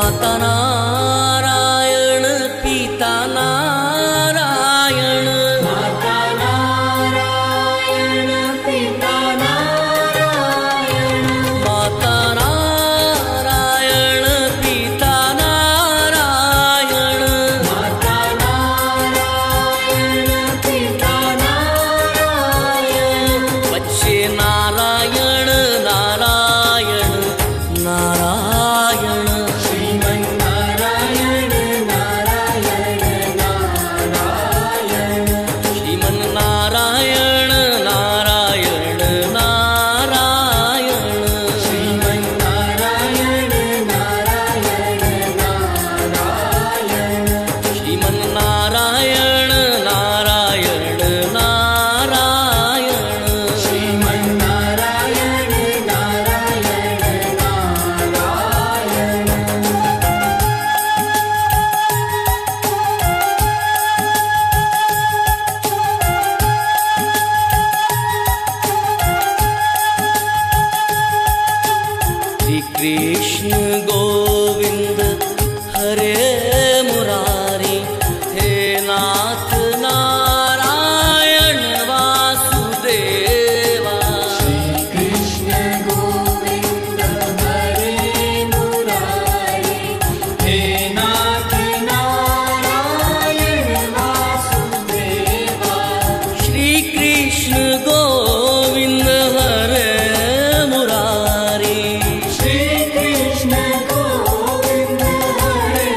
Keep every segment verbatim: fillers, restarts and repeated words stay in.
माता नारायण, पिता नारायण, माता नारायण, पिता नारायण, माता नारायण, पिता नारायण, माता नारायण, पिता नारायण, बच्चे नारायण, नारायण, नारायण, कृष्ण गोविंद हरे मुरारी, हे नाथ नारायण वासुदेवा। श्री कृष्ण गोविंद हरे मुरारी, हे नाथ नारायण वासुदेवा। श्री कृष्ण गोविंद हरे मुरारी, कृष्ण गोविंद हरे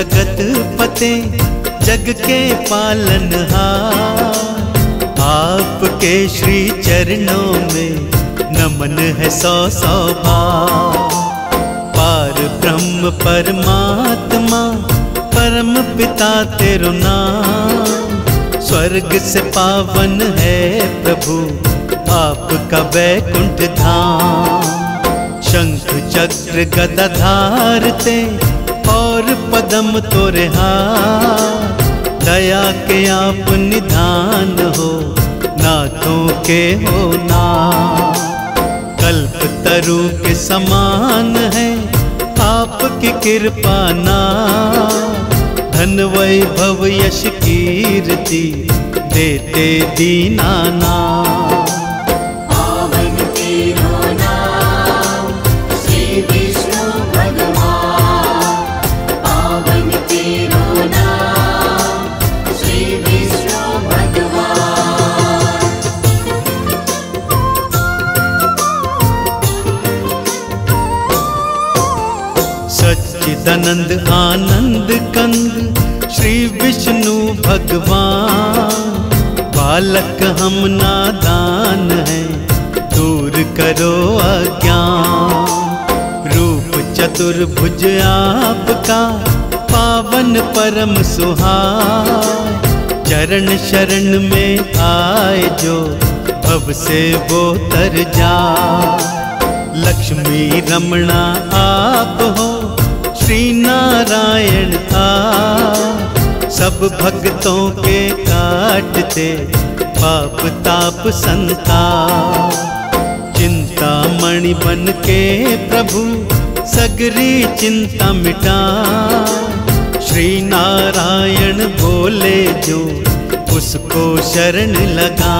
जगतपते जग के पालनहार, आपके श्री चरणों में नमन है सौ सौ भाव। पार ब्रह्म परमात्मा परम पिता तेरो नाम, स्वर्ग से पावन है प्रभु आपका वैकुंठ धाम। शंख चक्र गदा धारते और पदम तोरे हाथ, दया के आप निधान हो नाथों के हो ना। कल्प तरु के समान है आपकी कृपा ना, धन वैभव यश कीर्ति देते दीना ना। सच्चिदानंद आनंद कंद श्री विष्णु भगवान, बालक हम नादान है दूर करो अज्ञान। रूप चतुर्भुज आपका पावन परम सुहाय, चरण शरण में आए जो भव से वो तर जाए। लक्ष्मी रमणा आप हो श्री नारायण आप, सब भक्तों के काटते पाप ताप संताप। चिंतामणि बन के प्रभु सगरी चिंता मिटा, श्री नारायण बोले जो उसको शरण लगा।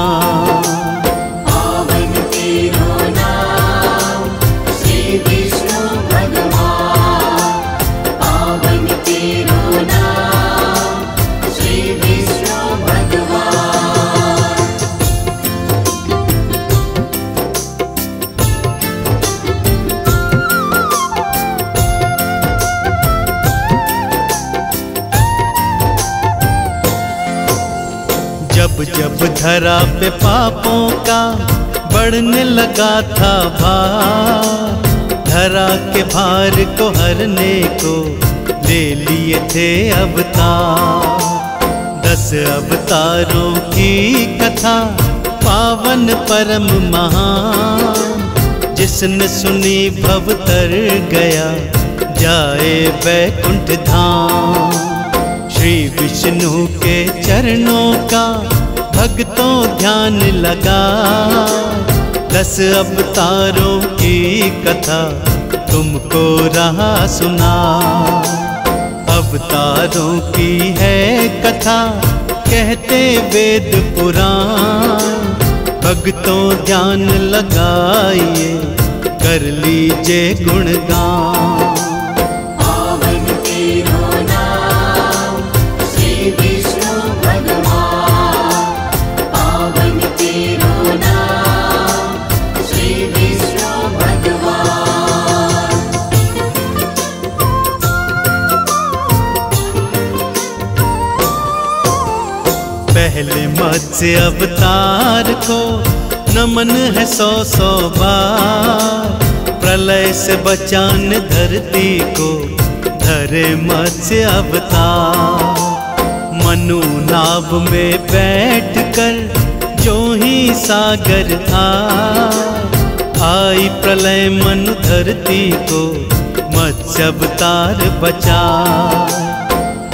जब धरा पे पापों का बढ़ने लगा था भार, धरा के भार को हरने को ले लिए थे अवतार। दस अवतारों की कथा पावन परम महान, जिसने सुनी भव तर गया जाए वैकुंठ धाम। श्री विष्णु के चरणों का भक्तों ध्यान लगा, दस अवतारों की कथा तुमको रहा सुना। अवतारों की है कथा कहते वेद पुराण, भक्तों ध्यान लगाइए कर लीजिए गुणगान। पहले मत्स्य अवतार को नमन है सौ सौ बार, प्रलय से बचाने धरती को धरे मत्स्य अवतार। मनु नाव में बैठकर जो ही सागर था, आई प्रलय मनु धरती को मत्स्य अवतार बचा।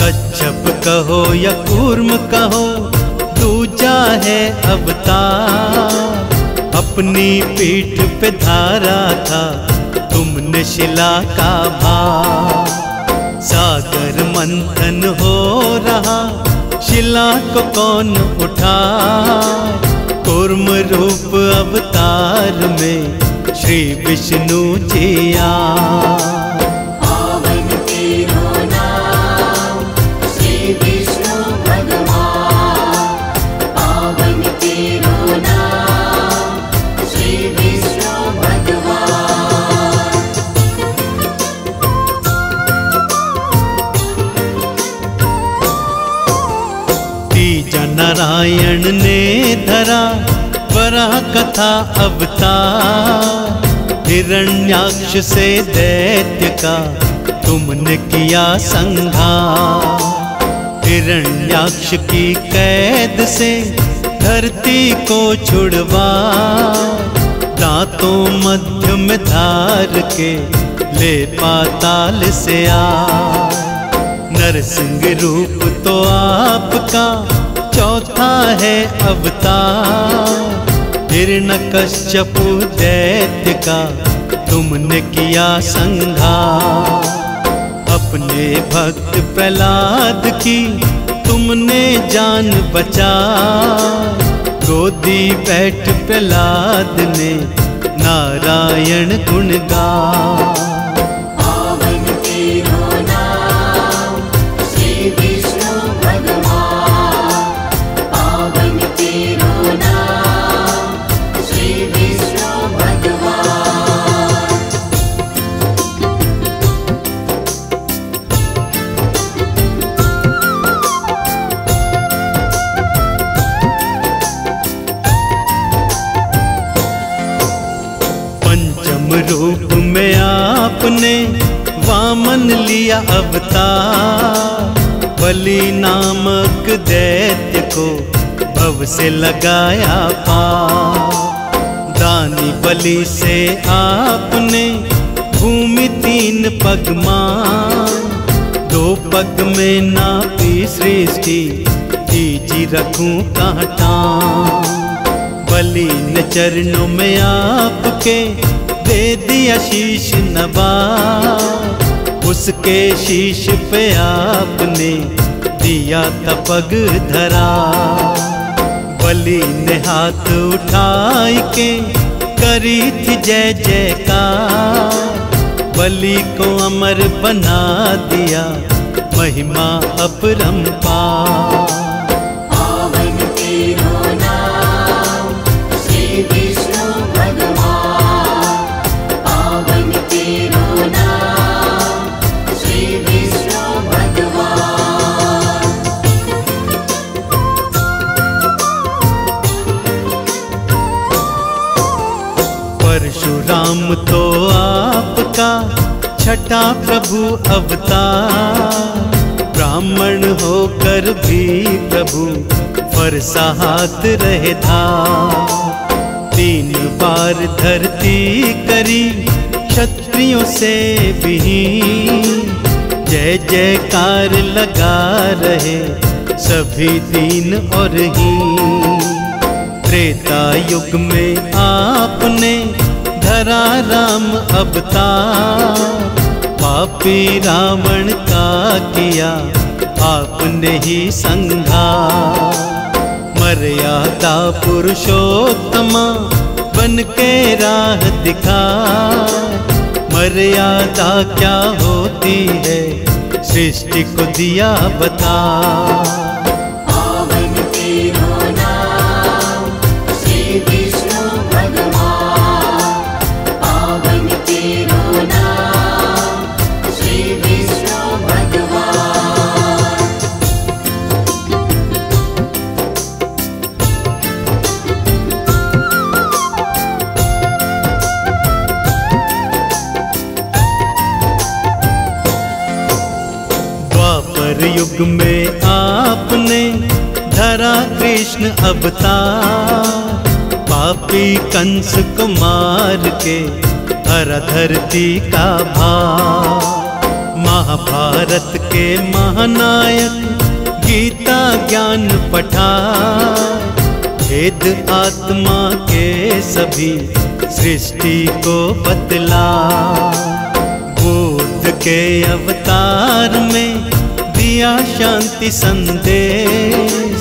कच्छप कहो या कूर्म कहो दूजा है अवतार, अपनी पीठ पे धारा था तुमने शिला का भार, सागर मंथन हो रहा शिला को कौन उठा। कूर्म रूप अवतार में श्री विष्णु जी आ नारायण ने धरा वरा कथा अवतार। हिरण्याक्ष से दैत्य का तुमने किया संहार। हिरण्याक्ष की कैद से धरती को छुड़वा, दांतों मध्य में धार के ले पाताल से आ। नरसिंह रूप तो आपका चौथा है अवतार। हिरण्यकश्यप दैत्य का तुमने किया संहार। अपने भक्त प्रहलाद की तुमने जान बचा, गोदी बैठ प्रहलाद ने नारायण गुण गा। रूप में आपने वामन लिया अवतार। बलि नामक दैत्य को भव से लगाया पार। दानी बलि से आपने भूमि तीन पग मान, दो पग में नापी सृष्टि दीजी रखूं कहाँ टांग। बलि ने चरणों में आपके दे दिया शीश नवा, उसके शीश पे आपने दिया तपग धरा। बलि ने हाथ उठाए के करी थी जय जयकार। बलि को अमर बना दिया महिमा अपरंपार। परशुराम तो आपका छठा प्रभु अवतार। ब्राह्मण होकर भी प्रभु फरसा हाथ रहे था। तीन बार धरती करी क्षत्रियों से विहीन, जय जयकार लगा रहे सभी दीन और हीन। त्रेता युग में आपने धरा राम अवतार। पापी रावण का किया आपने ही संहार। मर्यादा पुरुषोत्तमा बन के राह दिखा, मर्यादा क्या होती है सृष्टि को दिया बता। युग में आपने धरा कृष्ण अवतार। पापी कंस को मार के हरा धरती का भार। महाभारत के महानायक गीता ज्ञान पठा। भेद आत्मा के सभी सृष्टि को बदला। बुद्ध के अवतार में दिया शांति संदेश।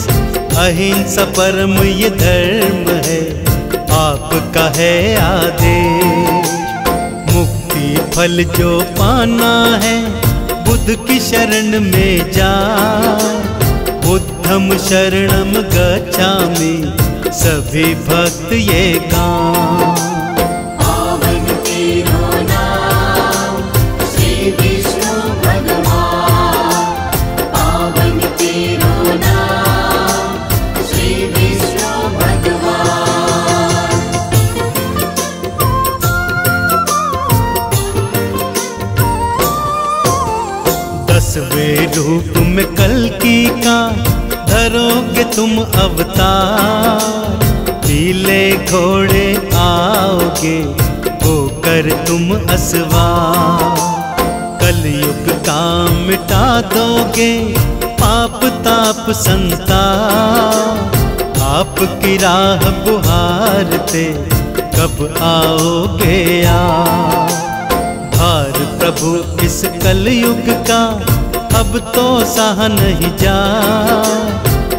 अहिंसा परम ये धर्म है, आपका है आदेश। मुक्ति फल जो पाना है, बुद्ध की शरण में जा। बुद्धम शरणम गच्छामि, सभी भक्त ये गान। रूप में कल्कि का धरोगे तुम अवतार। पीले घोड़े आओगे होकर तुम असवार। कलयुग का मिटा दोगे पाप ताप संताप। आपकी राह बुहारते कब आओगे यार। भार प्रभु इस कलयुग का अब तो सहा नहीं जा।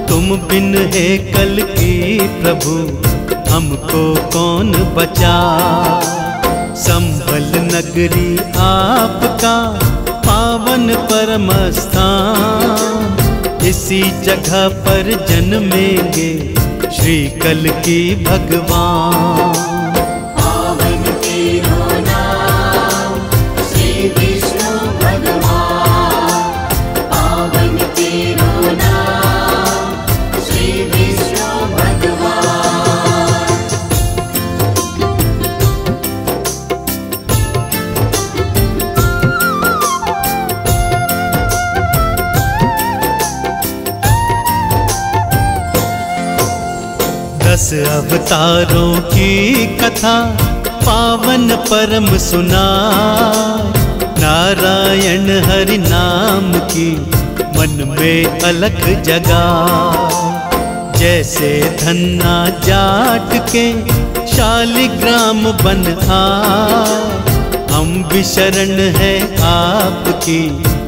तुम बिन है कल की प्रभु, हमको कौन बचा। संभल नगरी आपका पावन परम स्थान। इसी जगह पर जन्मेंगे श्री कल की भगवान। दस अवतारों की कथा पावन परम सुना। नारायण हरि नाम की मन में अलख जगा। जैसे धन्ना जाट के शालिग्राम बन आए। हम भी शरण है आपकी,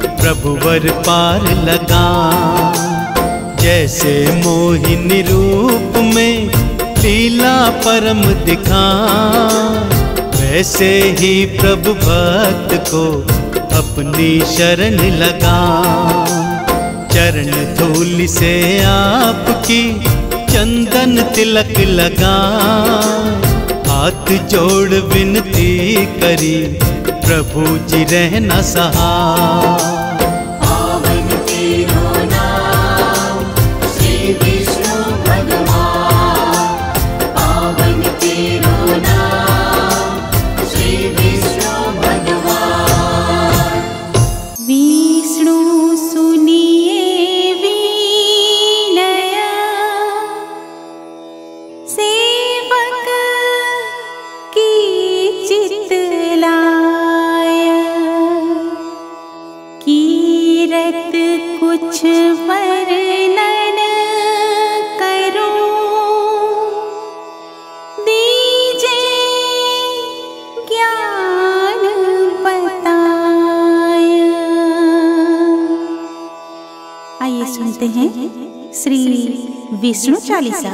प्रभुवर पार लगा। जैसे मोहिनी रूप में लीला परम दिखा। वैसे ही प्रभु भक्त को अपनी शरण लगा। चरण धूल से आपकी चंदन तिलक लगा। हाथ जोड़ विनती करी, प्रभु जी रहना सहा। विष्णु चालीसा।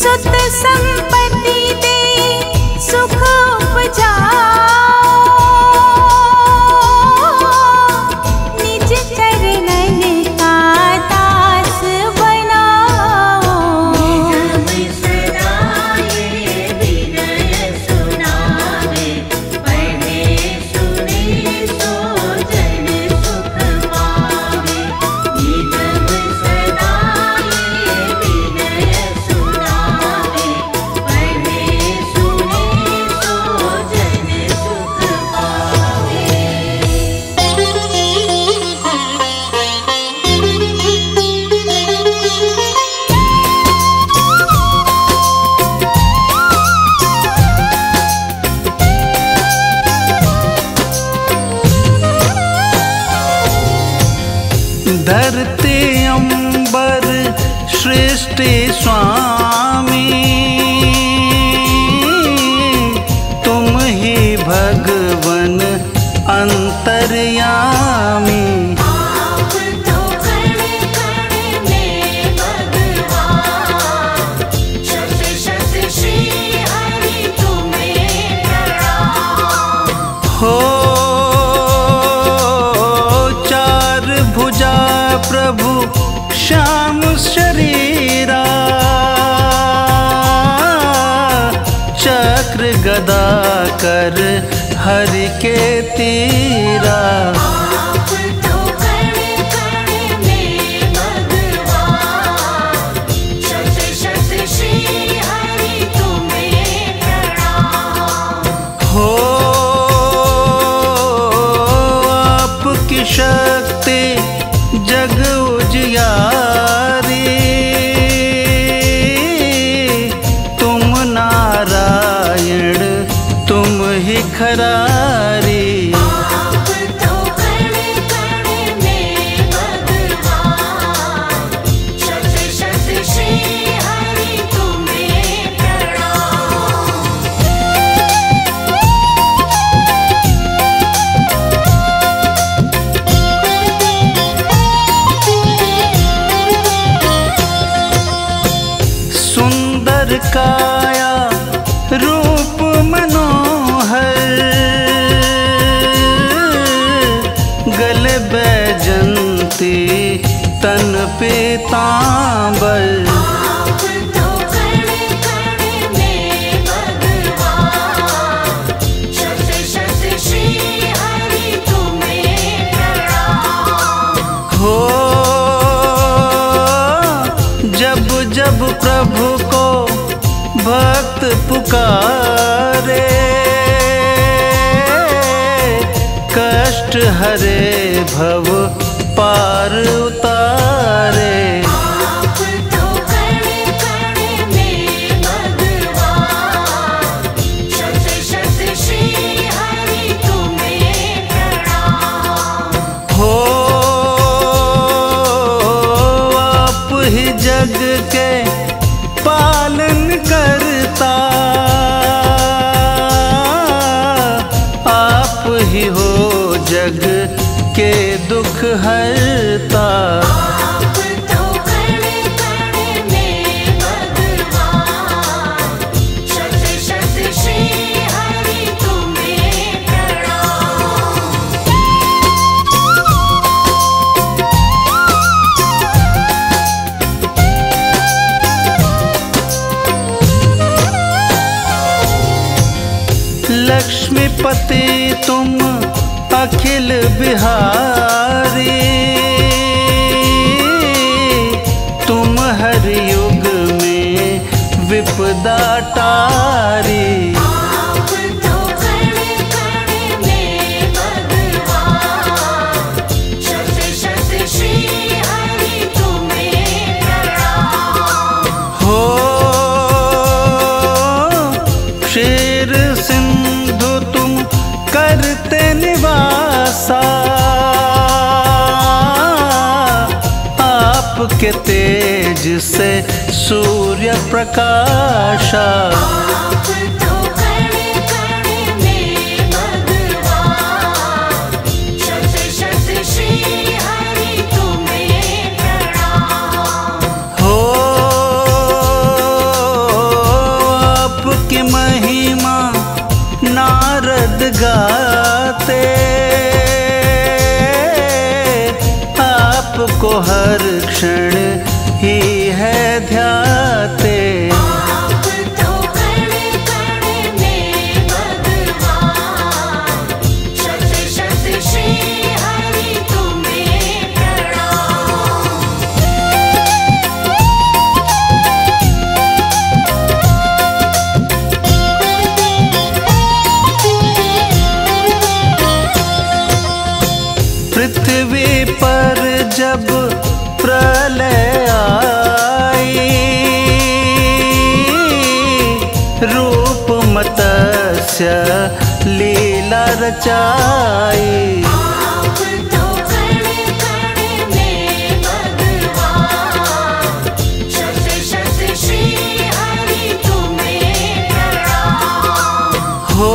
सुत संपत्ति दे सुख उपजाओ, निज चरणन का दास बनाओ। विनय सुनावे पढ़े सुने सो जन सुख पावे। निगम सदाए विनय सुनावे पढ़े सुने सो जन सुख पावे। धरते अंबर श्रेष्ठ स्वामी, तुम ही भगवन अंतर्यामी। आप तो खड़े खड़े में भगवान, शत शत श्री हरि तुम्हें प्रणाम। हो चार भुजा प्रभु श्याम शरीरा, चक्र गदा कर हरि के तीरा। आप तो खड़े खड़े में भगवान, शत शत श्री हरि तुम्हें प्रणाम। हो आपकी शक्ति जग उजियारी, तुम नारायण तुम ही खरारी। आप तो खड़े खड़े में भगवान, शत शत श्री हरि तुम्हें प्रणाम। सुंदर काया रूप मनोहर, गल बैजंती तन पे तांबल। आप तो खड़े खड़े में भगवान, शत शत श्री हरि तुम्हें प्रणाम। हो जब जब प्रभु को भक्त पुकारे, कष्ट हरे भव पार उतारे। आप तो खड़े खड़े में भगवान, शत शत श्री हरि तुम्हें प्रणाम। हो आप ही जग के पालन करता, आप ही हो जग के दुख हरता। आप तो खड़े खड़े में भगवान, शत शत श्री हरि तुम्हें प्रणाम। लक्ष्मीपति तुम अखिल बिहारी, तुम हर युग में विपदा तारी। आप तो खड़े खड़े में भगवान, शत शत श्री हरि तुम्हें प्रणाम। हो क्षीर सिंधु तुम करते निवासा, आपके तेज से सूर्य प्रकाशा। आप तो खड़े खड़े में भगवान, शत शत श्री हरि तुम्हें प्रणाम। हो की महिमा नारद गाते, आपको हर क्षण ही है ध्याते। जब प्रलय आई, रूप मत्स्य लीला रचाई, आप तो खड़े खड़े में भगवान, शत शत श्री हरि तुम्हें प्रणाम। हो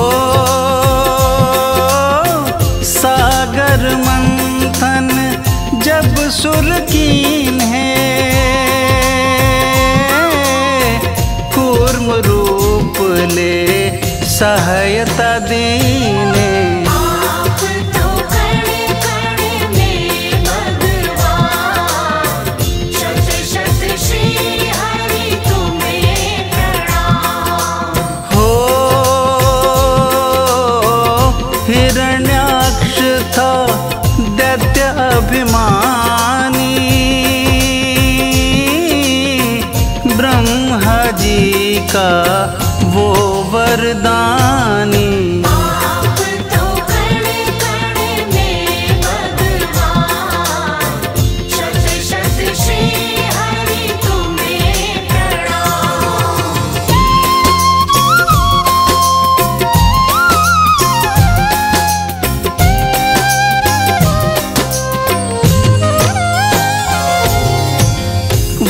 सागर मंथन जब सुर कीन है, कूर्म रूप ले सहायता देने, आप तो खड़े खड़े में भगवान, शत शत श्री हरि तुम्हें प्रणाम। हो हिरण्याक्ष था दैत्य अभिमानी, ब्रह्मा जी का वो वरदानी, आप तो खड़े खड़े में भगवान, शत शत श्री हरि तुम्हें प्रणाम।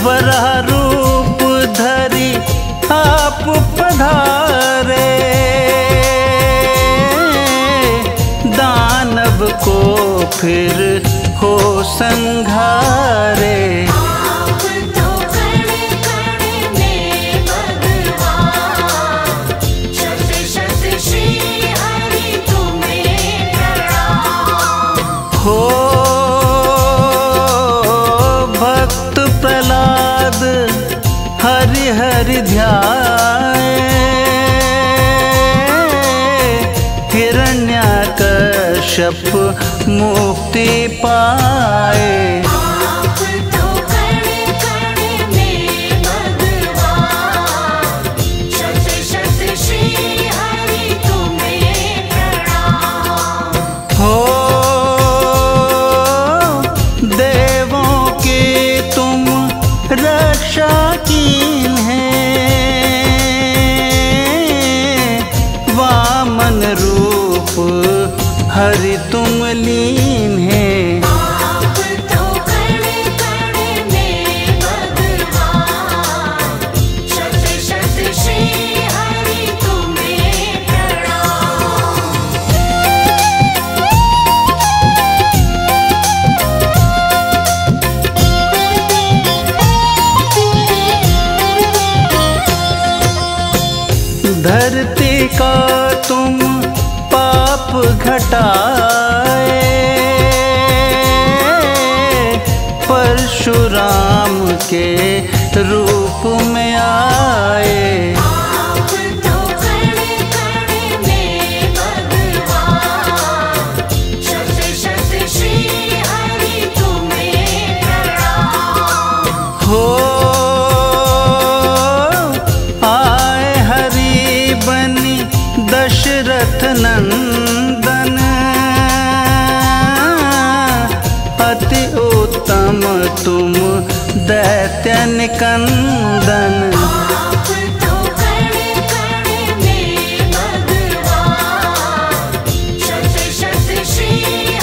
वराह रूप धरि आप पधारे, दानव को फिर हो संघारे, आप तो खड़े खड़े में भगवान, शत शत श्री हरि तुम्हें प्रणाम। हो हरि हरि ध्याए, हिरण्यकश्यप मुक्ति पाए, आप तो खड़े खड़े में भगवान, शत शत श्री हरि तुम्हें प्रणाम। हो देवों के तुम रक्षा कीन है, वामन रूप हरि तुम लीन है, आप तो खड़े खड़े में भगवान, शत शत श्री हरि तुम्हें प्रणाम। धरती का तुम पाप घटाए, परशुराम के रूप में आए, आप तो खड़े खड़े में भगवान, शत शत श्री हरि तुम्हें प्रणाम। हो दशरथ नंदन अति उत्तम तुम दैत्य निकंदन, आप तो खड़े खड़े में भगवान, शत शत श्री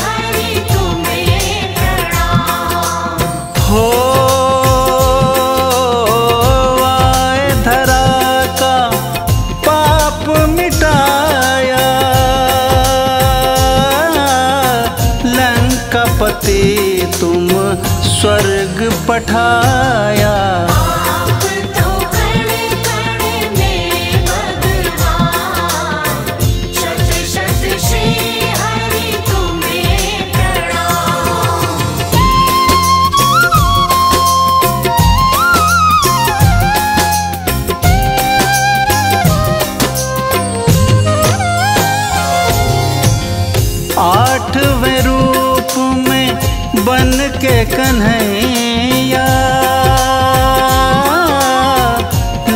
हरि तुम्हें प्रणाम। हो आए धरा का पाप मिटा, पति तुम स्वर्ग पठाया, आप तो खड़े खड़े में भगवान। आठवें रूप में बन के कन्हैया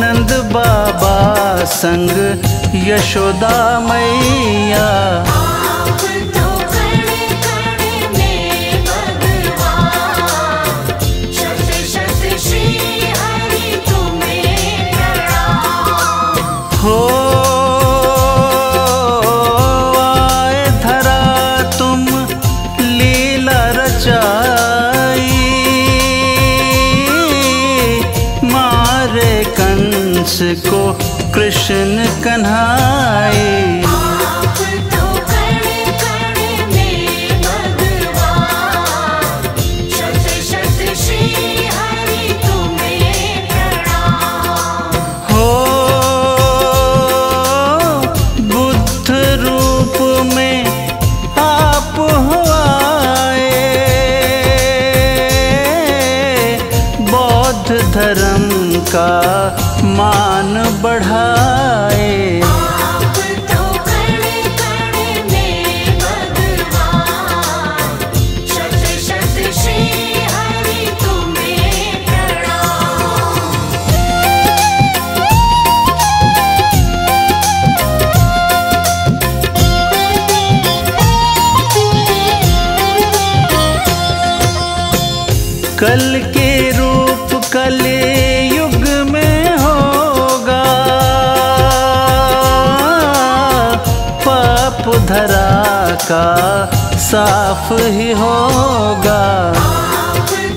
नंद बाबा संग यशोदा मैया। हो आए धरा तुम लीला रचाई मारे कंस को कृष्ण कन्हाई। धर्म का मान बढ़ाए आप तो कड़े कड़े में भगवान शत शत श्री हरि तुम्हें प्रणाम। कल के कलयुग में होगा पाप धरा का साफ ही होगा। आप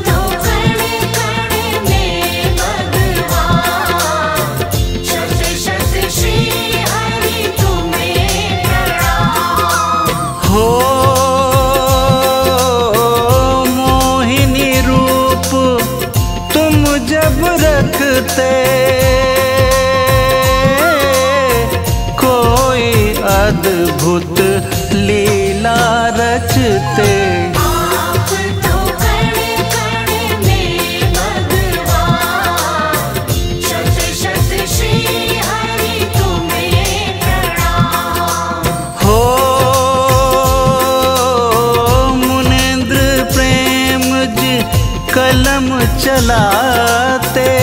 तो कड़े कड़े में भगवान शत शत श्री हरि तुम्हें प्रणाम। हो मोहिनी रूप तुम जब रखते कोई अद्भुत लीला रचते। आप तो कड़े कड़े में भगवान शत शत श्री हरि तुम्हें प्रणाम। हो मुनेन्द्र प्रेम जी कलम चलाते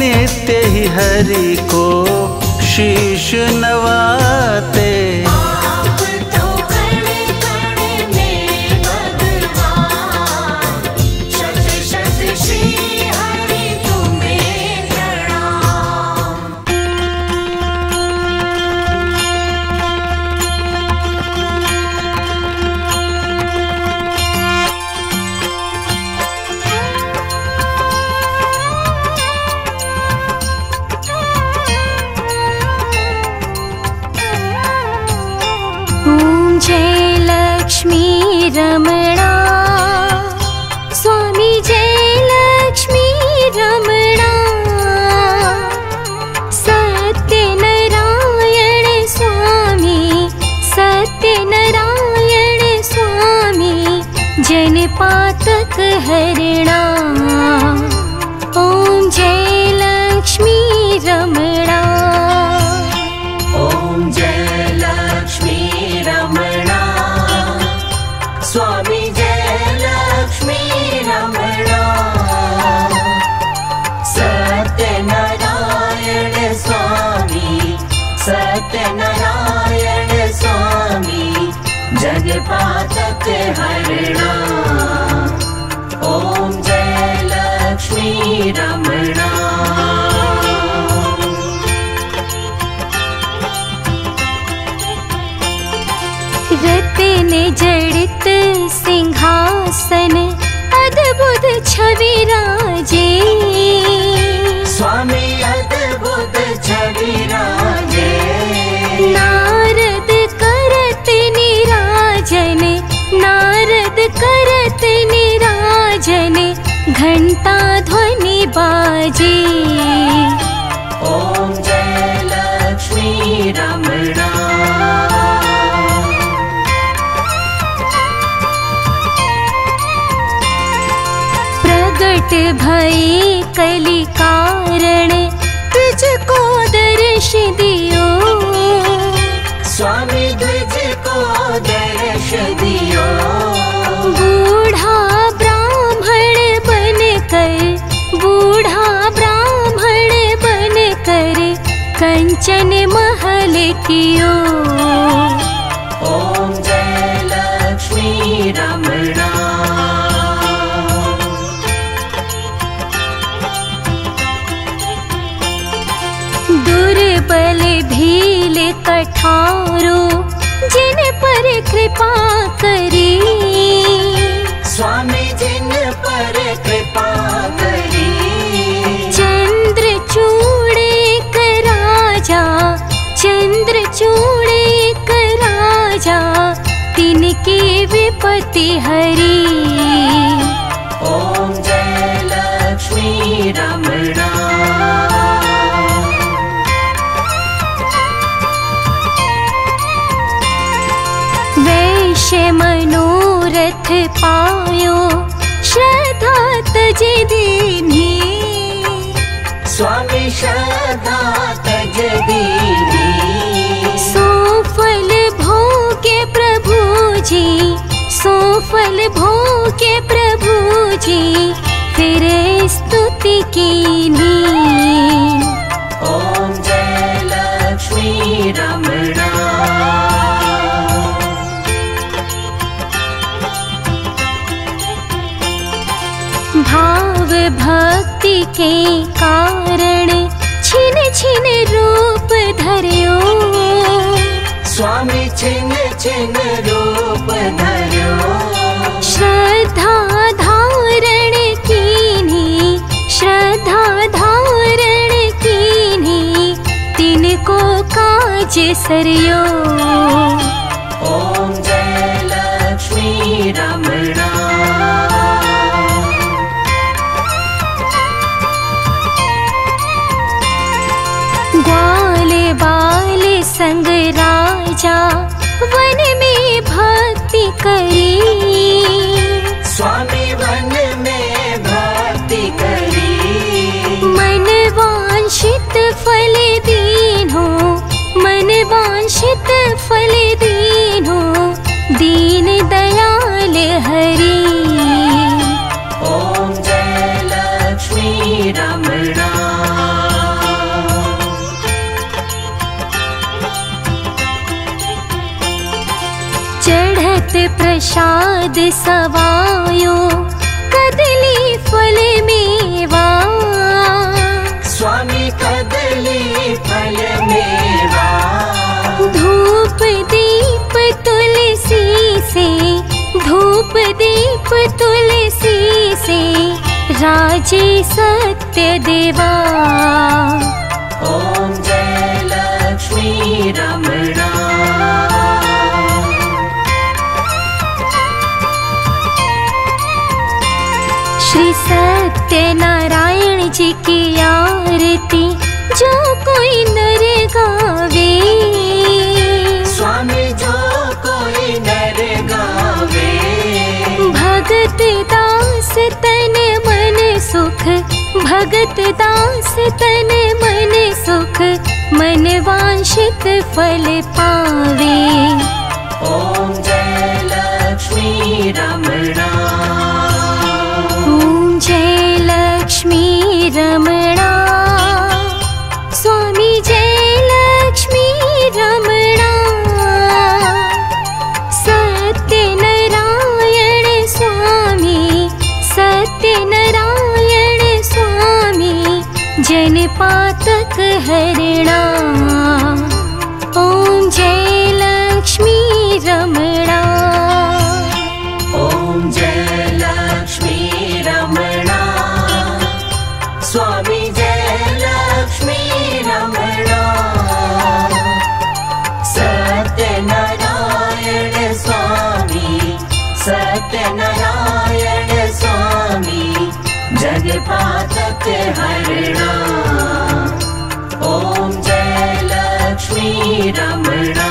नित्य ही हरि को शीश नवाते। आप तो कड़े कड़े में भगवान शत शत श्री हरि तुम्हें प्रणाम। जय लक्ष्मी रमणा स्वामी जय लक्ष्मी रमणा सत्यनारायण स्वामी सत्यनारायण स्वामी जन पातक हरणा। ओम जय लक्ष्मी रमणा ओम जय लक्ष्मी रमणा स्वामी जय लक्ष्मी रमणा सत्यनारायण स्वामी सत्यनारायण स्वामी जगपातक हरणा। ओम जय लक्ष्मी रमणा। रत्न जड़ित सिंहासन अद्भुत छवि राजे स्वामी अद्भुत छवि राजे नारद करत निराजन नारद करत निराजन घंटा ध्वनि बाजे। ओम जय लक्ष्मी रमणा। भई कलि कारण तुझको दर्श दियो स्वामी को दर्श दियो। बूढ़ा ब्राह्मण बन कर, बूढ़ा ब्राह्मण बन कर कंचन महल कियो। ओम जय लक्ष्मी रमणा। दुर्बल भील कठारो जिन पर कृपा करी, स्वामी जिन पर कृपा करी। चंद्र चूड़े कराजा, चंद्र चूड़े कराजा तिनके विपति हरी। ओम जय लक्ष्मी रमणा। मनोरथ पायो श्रद्धा तज दीनी, स्वामी श्रद्धा तज दीनी। सोफल भोगे प्रभु जी, सोफल भोगे प्रभु जी फिर स्तुति कीनी। ओम जय लक्ष्मी रमणा। भाव भक्ति के कारण छिन छिन रूप धर्यो, स्वामी छिन छिन रूप धर्यो। श्रद्धा धारण कीन्ही, श्रद्धा धारण कीन्ही तिनको काज सर्यो। ओम जय लक्ष्मी रमणा। संग राजा वन में भक्ति करी, स्वामी वन में भक्ति करी। मन वांछित फल दीनो, मन वांछित फल दीनो दीन दयाल हरि। ओम जय लक्ष्मी रमणा। प्रसाद सवायो कदली फल मेवा, स्वामी कदली फल मेवा। धूप दीप तुलसी से, धूप दीप तुलसी से राजे सत्य देवा। ओम जय लक्ष्मी रमणा। श्री सत्यनारायण जी की आरती जो कोई नर गावे, स्वामी जो कोई नर गावे। भगत दास तन मन सुख, भगत दास तन मन सुख मन वांछित फल पावे। ओम जय लक्ष्मी रमणा। जय लक्ष्मी रमणा, स्वामी जय लक्ष्मी रमणा। सत्यनारायण स्वामी, सत्यनारायण स्वामी जन पातक हरणा। ओम जय लक्ष्मी रमणा। ओम जय लक्ष्मी रमणा, स्वामी जय लक्ष्मी रमणा। सत्यनारायण स्वामी, सत्यनारायण स्वामी जगपातक हरणा। ओम जय लक्ष्मी रमणा।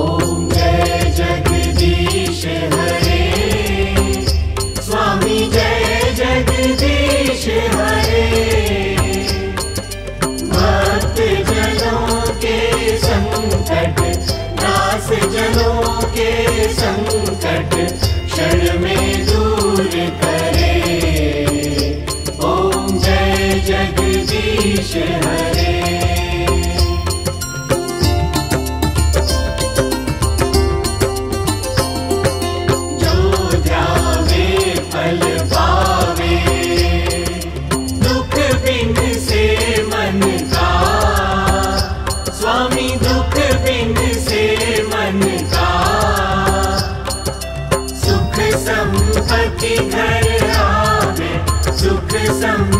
Oh संकट क्षण में दूर करे। ओम जय जगदीश हरे। Some